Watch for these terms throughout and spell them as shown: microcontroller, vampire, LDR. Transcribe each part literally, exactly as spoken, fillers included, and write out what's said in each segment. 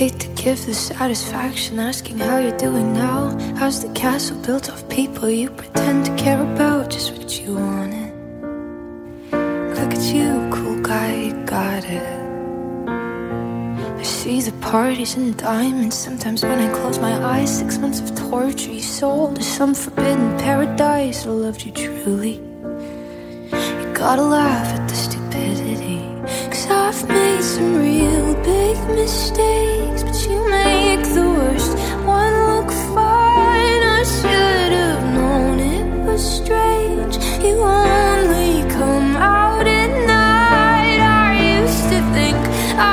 hate to give the satisfaction asking how you're doing now. How's the castle built off people you pretend to care about? Just what you wanted. Look at you, cool guy, you got it. I see the parties and diamonds sometimes when I close my eyes. Six months of torture you sold to some forbidden paradise. I loved you truly. You gotta laugh at the stupidity, 'cause I've made some real big mistakes, but you make the worst one look fine. I should've known it was strange. You only come out at night. I used to think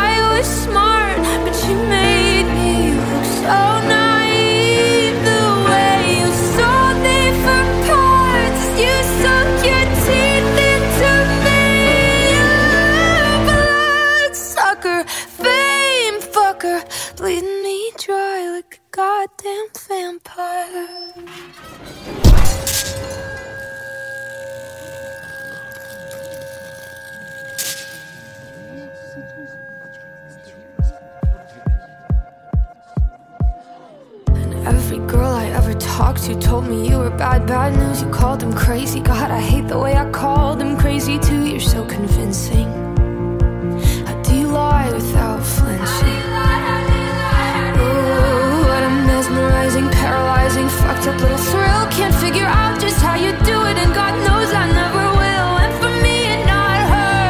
I was smart, but you made me look so naive. The way you sold me for parts, you sunk your teeth into me. You blood sucker, fame fucker, bleeding me dry like a goddamn vampire. Every girl I ever talked to told me you were bad, bad news. You called them crazy. God, I hate the way I called them crazy too. You're so convincing. How do you lie without flinching? Ooh, what a mesmerizing, paralyzing, fucked up little thrill. Can't figure out just how you do it, and God knows I never will. And for me and not her,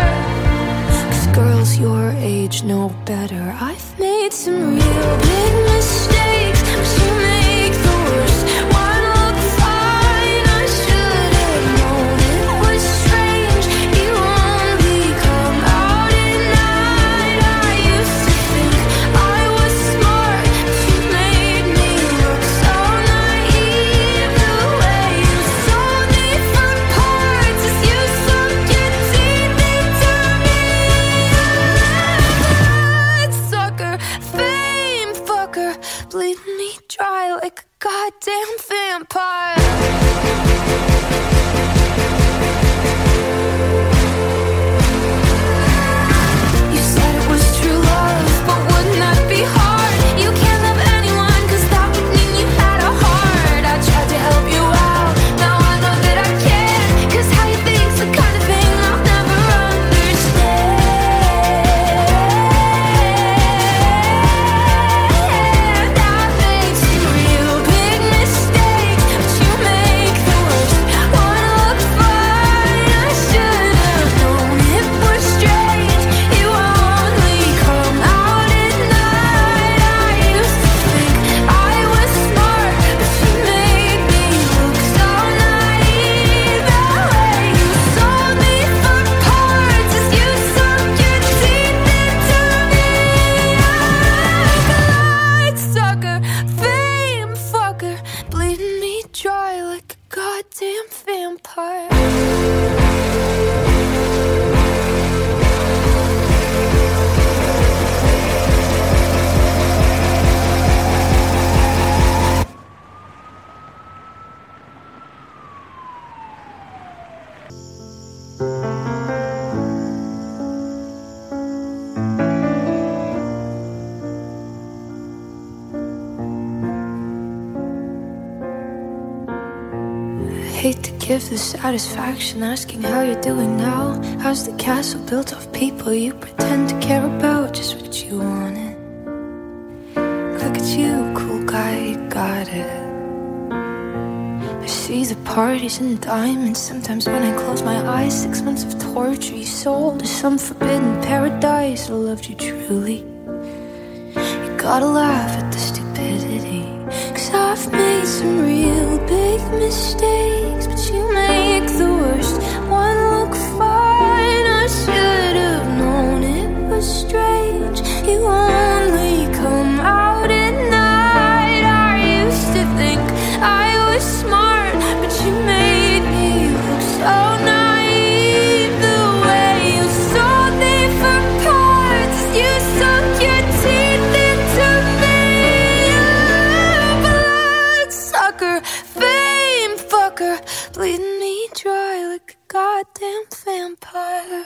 'cause girls your age know better. I've made some real big mistakes, but you made goddamn vampire. Give the satisfaction asking how you're doing now. How's the castle built off people you pretend to care about? Just what you wanted. Look at you, cool guy, you got it. I see the parties and diamonds sometimes when I close my eyes. Six months of torture you sold to some forbidden paradise. I loved you truly. You gotta laugh at the stupidity, 'cause I've made some real big mistakes, but you make the worst one look fine. I should've known it was strange. You only come out at night. I used to think I was smart, but you made me look so naive. The way you sold me for parts, you sunk your teeth into me. You blood sucker, fame fucker, bleeding me dry like a goddamn vampire.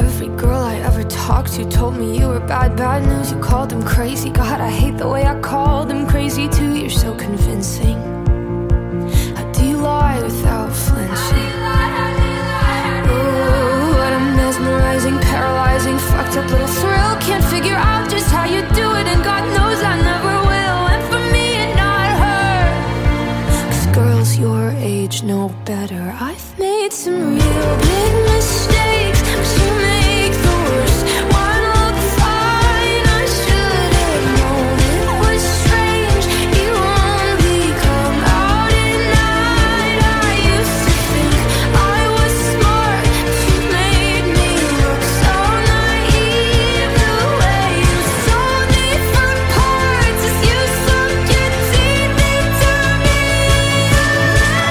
Every girl I ever talked to told me you were bad, bad news. You called them crazy. God, I hate the way I called them crazy too. You're so convincing. How do you lie without flinching? Ooh, what a mesmerizing, paralyzing, fucked up little thrill. Can't figure out just how you do it, and God knows I never will. And for me and not her, 'cause girls your age know better. I've made some real big mistakes, but you make the worst one look fine. I should have known it was strange. You only come out at night. I used to think I was smart, but you made me look so naive. The way you sold me for parts as you sunk your teeth into me. That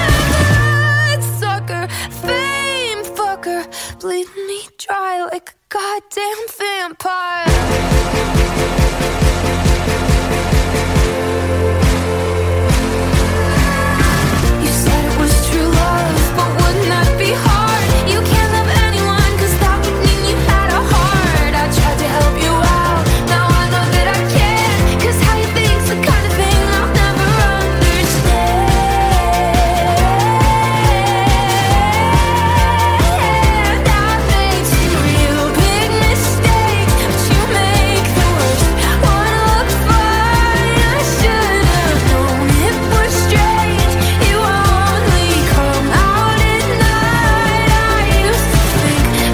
sucker, fame fucker, bleed me dry like a goddamn vampire. You said it was true love, but wouldn't that be hard? You can't love anyone, 'cause that would mean you had a heart. I tried to help you out, now I know that I can't, 'cause how you think's the kind of thing I'll never understand. I've made some real big mistakes, but you make the worst one look fine. I should have known it was strange. You only come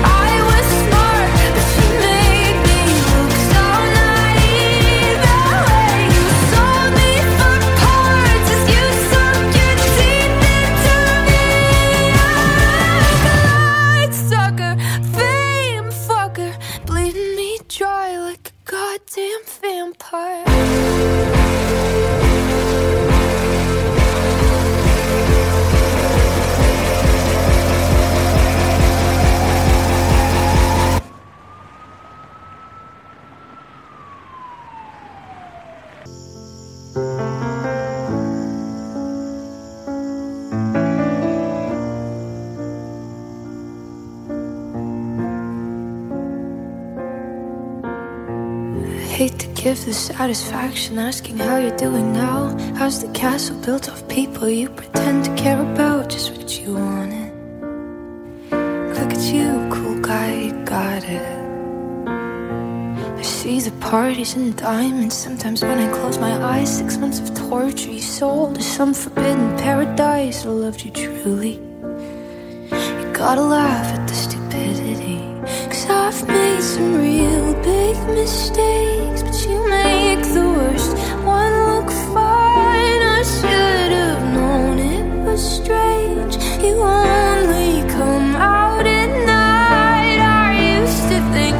out at night. I used to think I was smart, but you made me look so naive. The way you sold me for parts as you sunk your teeth into me. That sucker, fame fucker, bleeding me dry like a goddamn vampire. Hate to give the satisfaction asking how you're doing now. How's the castle built of people you pretend to care about? Just what you wanted. Look at you, cool guy, you got it. I see the parties and diamonds sometimes when I close my eyes. Six months of torture you sold to some forbidden paradise. I loved you truly. You gotta laugh at the stupidity, 'cause I've made some real big mistakes, but you make the worst one look fine. I should have known it was strange. You only come out at night. I used to think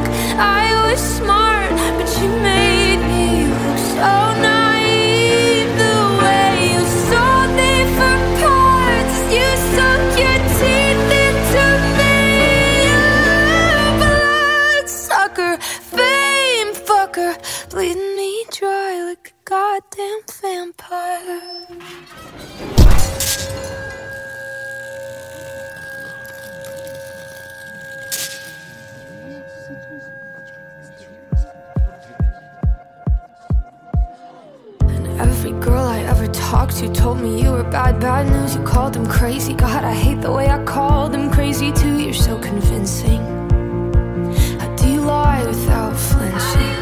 I was smart, but you made me look so naive. The way you sold me for parts as you sunk your teeth into me. Blood sucker, fame fucker, bleeding me dry like a goddamn vampire. Every girl I ever talked to told me you were bad, bad news. You called them crazy. God, I hate the way I called them crazy too. You're so convincing. How do you lie without flinching?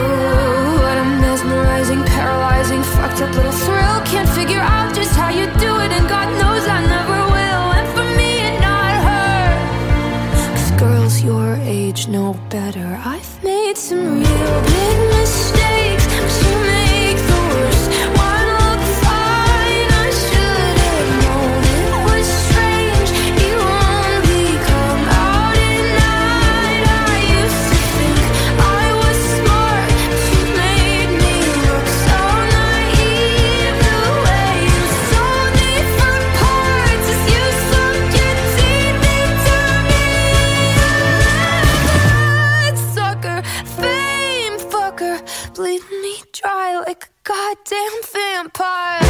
Ooh, what a mesmerizing, paralyzing, fucked up little thrill. Can't figure out just how you do it, and God knows I never will. And for me and not her, 'cause girls your age know better. I've made some real big mistakes, but you make the worst one look fine. I should have known it was strange. You only come out at night. I used to think I was smart, but you made me look so naive. The way you sold me for parts as you sunk your teeth into me. That sucker, fame fucker, bleed me dry like a goddamn vampire.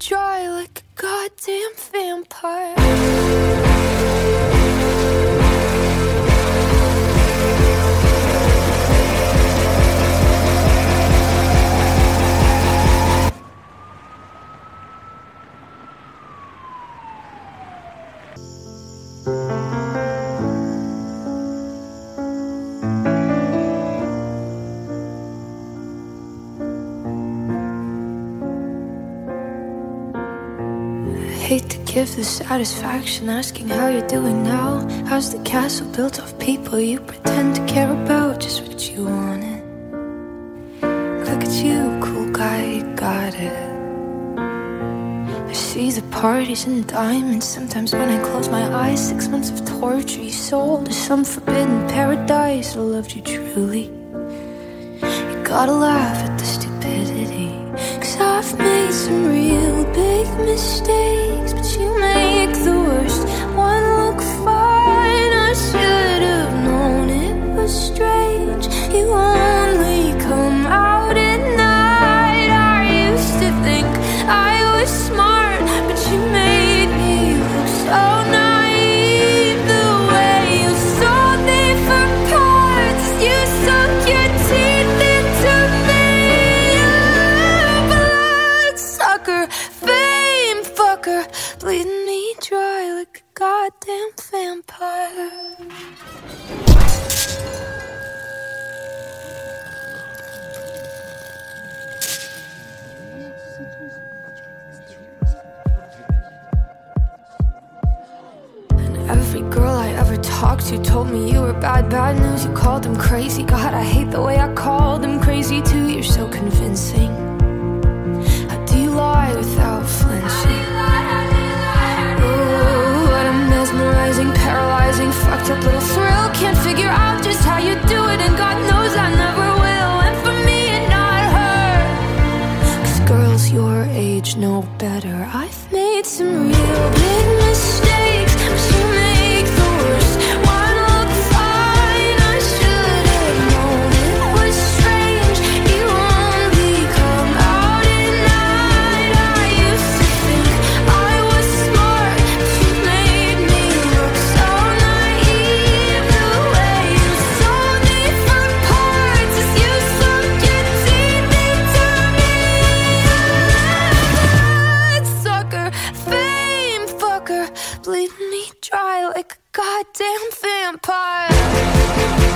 dry like a goddamn vampire. I hate to give the satisfaction asking how you're doing now. How's the castle built off people you pretend to care about? Just what you wanted. Look at you, cool guy, you got it. I see the parties and diamonds sometimes when I close my eyes. Six months of torture you sold to some forbidden paradise. I loved you truly. You gotta laugh at the stupidity, 'cause I've made some real big mistakes. Bleeding me dry like a goddamn vampire. And every girl I ever talked to told me you were bad, bad news. You called them crazy. God, I hate the way I called them crazy too. You're so convincing. How do you lie without flinching? Paralyzing, fucked up little thrill. Can't figure out just how you do it, and God knows I never will. And for me and not her, 'cause girls your age know better. I've made some real big mistakes, but you make the worst. Bleeding me dry like a goddamn vampire.